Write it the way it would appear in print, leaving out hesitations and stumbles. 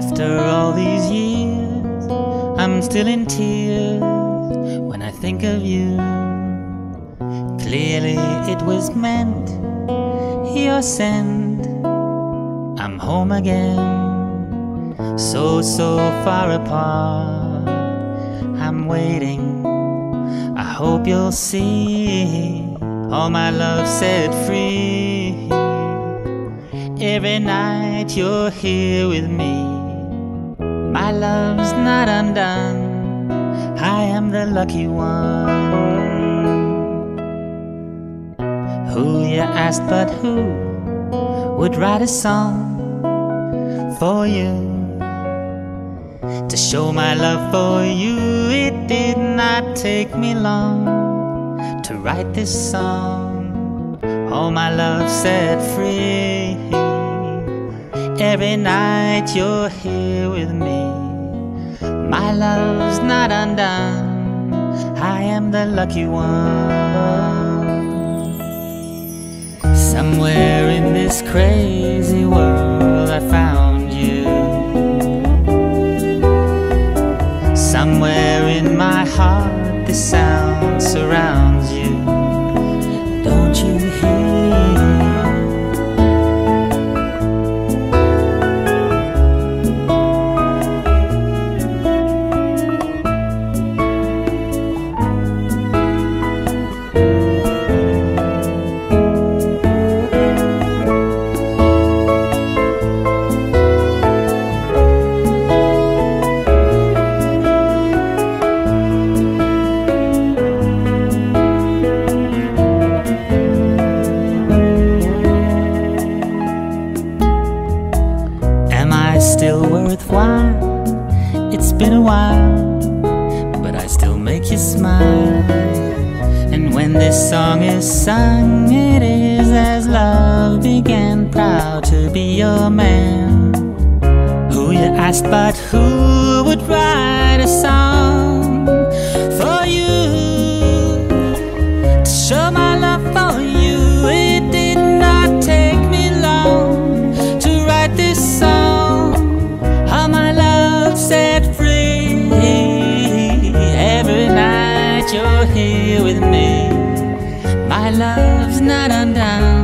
After all these years, I'm still in tears when I think of you. Clearly it was meant, your send. I'm home again, so far apart. I'm waiting, I hope you'll see all my love set free. Every night you're here with me, my love's not undone, I am the lucky one. Who you asked, but who would write a song for you to show my love for you? It did not take me long to write this song, all my love set free. Every night you're here with me, my love's not undone, I am the lucky one. Somewhere in this crazy world I found you, somewhere in my heart the sound surrounds you. Don't you hear? Still worthwhile, it's been a while, but I still make you smile. And when this song is sung, it is as love began, proud to be your man. Who you asked, but who would write a song for you to show my love for you? It did not take me long to write this song, set free. Every night you're here with me, my love's not undone.